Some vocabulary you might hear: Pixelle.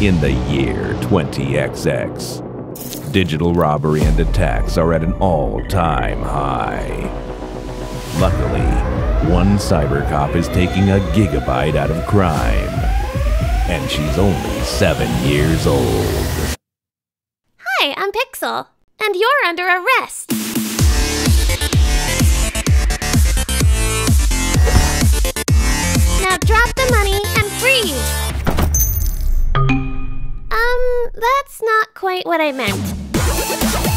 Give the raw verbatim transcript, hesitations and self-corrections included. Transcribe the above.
In the year twenty X X, digital robbery and attacks are at an all-time high. Luckily, one cybercop is taking a gigabyte out of crime, and she's only seven years old. Hi, I'm Pixelle, and you're under arrest. Now drop the money and freeze. Um, that's not quite what I meant.